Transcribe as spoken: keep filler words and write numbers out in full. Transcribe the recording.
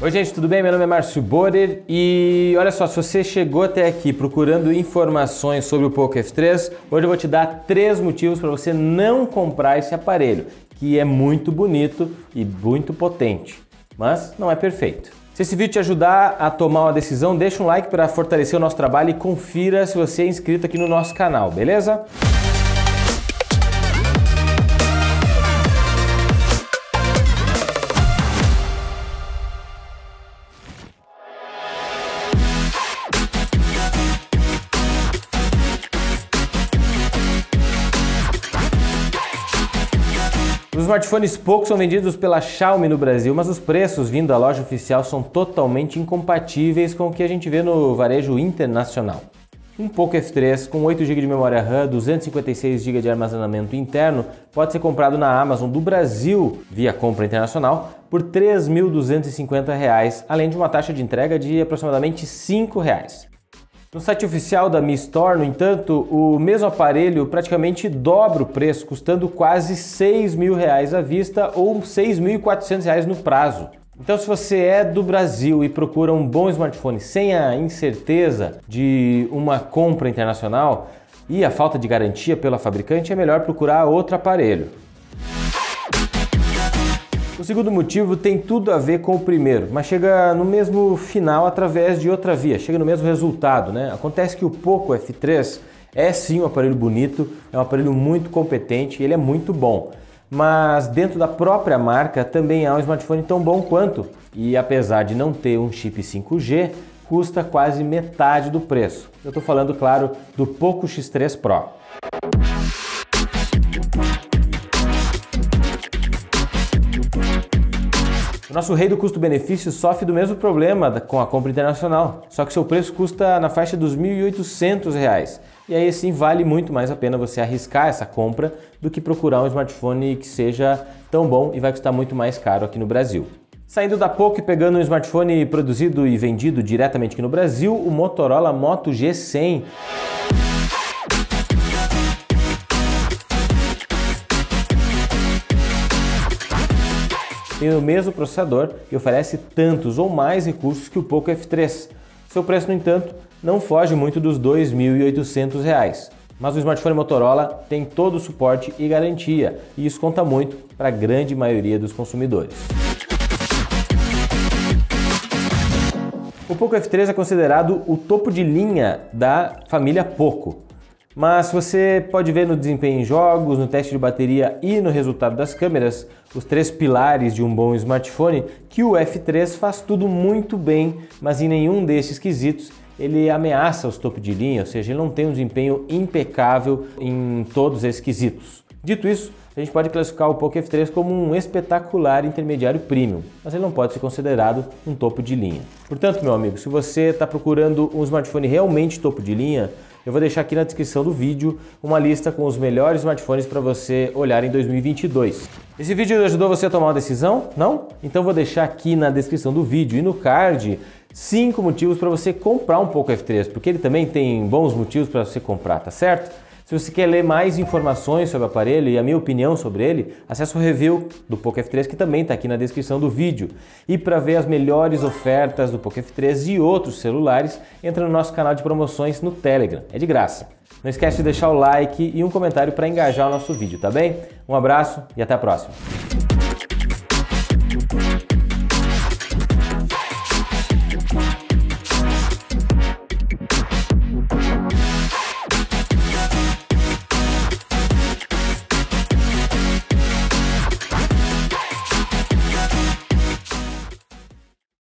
Oi gente, tudo bem? Meu nome é Márcio Borer e olha só, se você chegou até aqui procurando informações sobre o Poco F três, hoje eu vou te dar três motivos para você não comprar esse aparelho, que é muito bonito e muito potente, mas não é perfeito. Se esse vídeo te ajudar a tomar uma decisão, deixa um like para fortalecer o nosso trabalho e confira se você é inscrito aqui no nosso canal, beleza? Os smartphones Poco são vendidos pela Xiaomi no Brasil, mas os preços vindo da loja oficial são totalmente incompatíveis com o que a gente vê no varejo internacional. Um Poco F três com oito gigas de memória RAM, duzentos e cinquenta e seis gigas de armazenamento interno pode ser comprado na Amazon do Brasil via compra internacional por três mil duzentos e cinquenta reais, além de uma taxa de entrega de aproximadamente cinco reais. No site oficial da Mi Store, no entanto, o mesmo aparelho praticamente dobra o preço, custando quase seis mil reais à vista ou seis mil e quatrocentos reais no prazo. Então, se você é do Brasil e procura um bom smartphone sem a incerteza de uma compra internacional e a falta de garantia pela fabricante, é melhor procurar outro aparelho. O segundo motivo tem tudo a ver com o primeiro, mas chega no mesmo final através de outra via, chega no mesmo resultado, né? Acontece que o Poco F três é sim um aparelho bonito, é um aparelho muito competente, ele é muito bom, mas dentro da própria marca também há um smartphone tão bom quanto, e apesar de não ter um chip cinco G, custa quase metade do preço. Eu estou falando, claro, do Poco X três Pro. Nosso rei do custo-benefício sofre do mesmo problema com a compra internacional, só que seu preço custa na faixa dos mil e oitocentos reais. E aí sim vale muito mais a pena você arriscar essa compra do que procurar um smartphone que seja tão bom e vai custar muito mais caro aqui no Brasil. Saindo da Poco e pegando um smartphone produzido e vendido diretamente aqui no Brasil, o Motorola Moto G cem. Tem o mesmo processador e oferece tantos ou mais recursos que o Poco F três. Seu preço, no entanto, não foge muito dos dois mil e oitocentos reais. Mas o smartphone Motorola tem todo o suporte e garantia, e isso conta muito para a grande maioria dos consumidores. O Poco F três é considerado o topo de linha da família Poco. Mas você pode ver no desempenho em jogos, no teste de bateria e no resultado das câmeras, os três pilares de um bom smartphone, que o F três faz tudo muito bem, mas em nenhum desses quesitos ele ameaça os topo de linha, ou seja, ele não tem um desempenho impecável em todos esses quesitos. Dito isso, a gente pode classificar o Poco F três como um espetacular intermediário premium, mas ele não pode ser considerado um topo de linha. Portanto, meu amigo, se você está procurando um smartphone realmente topo de linha, eu vou deixar aqui na descrição do vídeo uma lista com os melhores smartphones para você olhar em dois mil e vinte e dois. Esse vídeo ajudou você a tomar uma decisão? Não? Então vou deixar aqui na descrição do vídeo e no card cinco motivos para você comprar um Poco F três, porque ele também tem bons motivos para você comprar, tá certo? Se você quer ler mais informações sobre o aparelho e a minha opinião sobre ele, acesse o review do Poco F três que também está aqui na descrição do vídeo. E para ver as melhores ofertas do Poco F três e outros celulares, entra no nosso canal de promoções no Telegram, é de graça. Não esquece de deixar o like e um comentário para engajar o nosso vídeo, tá bem? Um abraço e até a próxima!